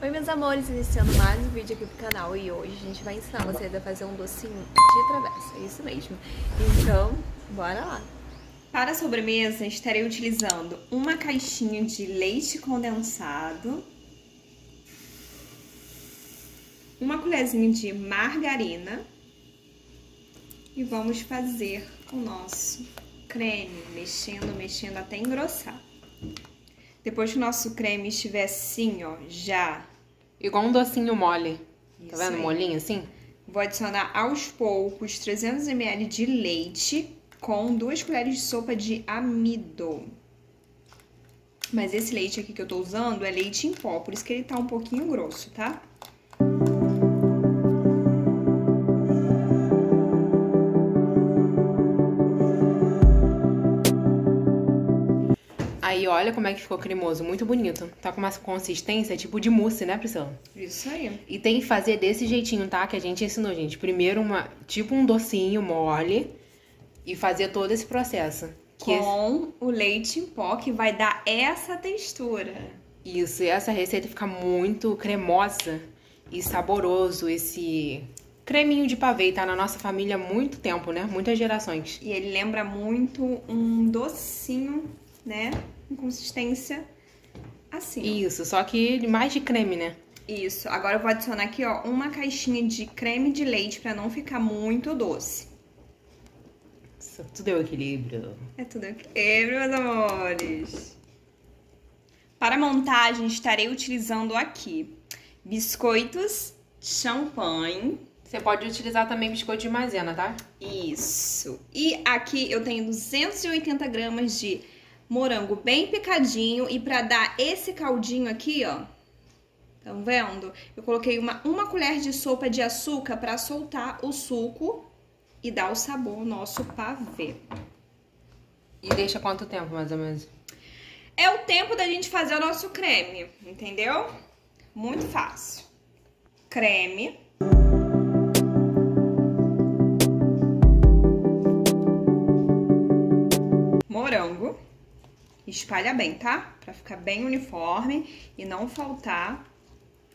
Oi meus amores, iniciando mais um vídeo aqui pro canal e hoje a gente vai ensinar vocês a fazer um docinho de travessa, é isso mesmo. Então, bora lá! Para a sobremesa, estarei utilizando uma caixinha de leite condensado, uma colherzinha de margarina e vamos fazer o nosso creme, mexendo até engrossar. Depois que o nosso creme estiver assim, ó, já... igual um docinho mole. Isso, tá vendo? Aí. Molinho assim. Vou adicionar aos poucos 300 ml de leite com 2 colheres de sopa de amido. Mas esse leite aqui que eu tô usando é leite em pó, por isso que ele tá um pouquinho grosso, tá? Aí olha como é que ficou cremoso, muito bonito. Tá com uma consistência tipo de mousse, né, Priscila? Isso aí. E tem que fazer desse jeitinho, tá? Que a gente ensinou, gente. Primeiro um docinho mole e fazer todo esse processo. O leite em pó que vai dar essa textura. Isso, e essa receita fica muito cremosa e saboroso esse... creminho de pavê, tá na nossa família há muito tempo, né? Muitas gerações. E ele lembra muito um docinho, né? Com consistência assim. Isso, só que mais de creme, né? Isso. Agora eu vou adicionar aqui, ó, uma caixinha de creme de leite pra não ficar muito doce. Isso, tudo é o equilíbrio. É tudo é o equilíbrio, meus amores. Para a montagem, estarei utilizando aqui biscoitos, champanhe. Você pode utilizar também biscoito de maisena, tá? Isso. E aqui eu tenho 280 gramas de morango bem picadinho e pra dar esse caldinho aqui, ó, estão vendo? Eu coloquei uma colher de sopa de açúcar pra soltar o suco e dar o sabor ao nosso pavê. E deixa quanto tempo, mais ou menos? É o tempo da gente fazer o nosso creme, entendeu? Muito fácil. Creme. Morango. Espalha bem, tá? Pra ficar bem uniforme e não faltar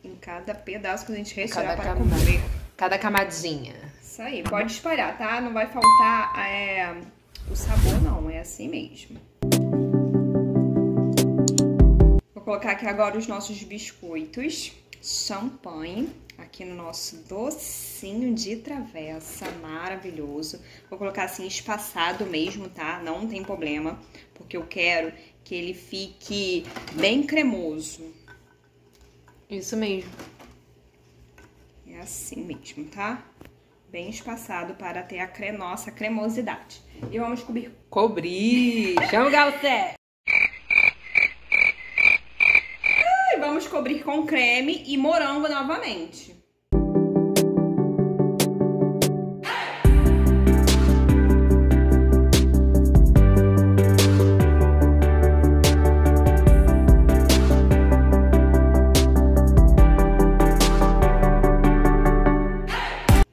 em cada pedaço que a gente retirar para comer. Cada camadinha. Isso aí, pode espalhar, tá? Não vai faltar o sabor, não. É assim mesmo. Vou colocar aqui agora os nossos biscoitos. Champanhe. Aqui no nosso docinho de travessa, maravilhoso. Vou colocar assim espaçado mesmo, tá? Não tem problema, porque eu quero que ele fique bem cremoso. Isso mesmo. É assim mesmo, tá? Bem espaçado para ter a nossa cremosidade. E vamos cobrir! Chama o Galcé! Vamos cobrir com creme e morango novamente.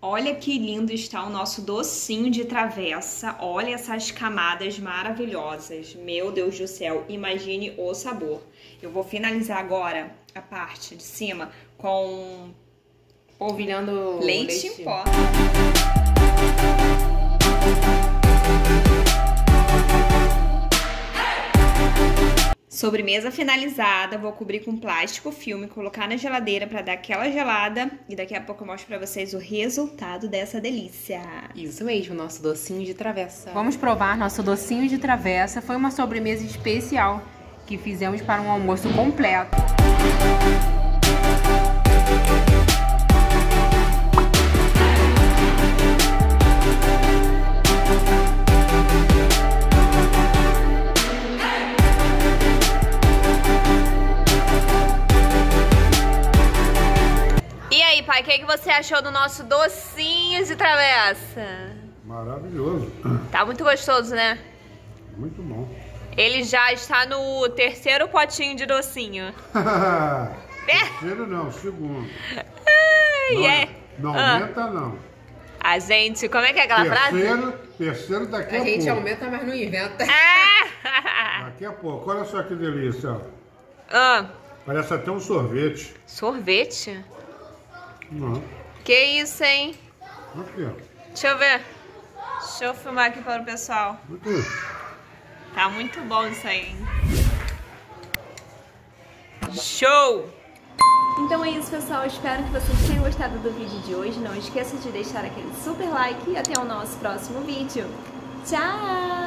Olha que lindo está o nosso docinho de travessa. Olha essas camadas maravilhosas. Meu Deus do céu, imagine o sabor. Eu vou finalizar agora a parte de cima com polvilhando leite em pó. Sobremesa finalizada, vou cobrir com plástico filme, colocar na geladeira pra dar aquela gelada. E daqui a pouco eu mostro pra vocês o resultado dessa delícia. Isso mesmo, nosso docinho de travessa. Vamos provar nosso docinho de travessa. Foi uma sobremesa especial que fizemos para um almoço completo. O que você achou do nosso docinho de travessa? Maravilhoso. Tá muito gostoso, né? Muito bom. Ele já está no 3º potinho de docinho. 3º não, 2º. Não aumenta, não. A gente, como é que é aquela frase? 3º daqui a pouco. A gente aumenta, mas não inventa. Daqui a pouco, olha só que delícia. Parece até um sorvete. Sorvete? Não. Que isso, hein? O quê? Deixa eu ver. Deixa eu filmar aqui para o pessoal. O quê? Tá muito bom isso aí, hein? Show! Então é isso, pessoal. Espero que vocês tenham gostado do vídeo de hoje. Não esqueça de deixar aquele super like e até o nosso próximo vídeo. Tchau!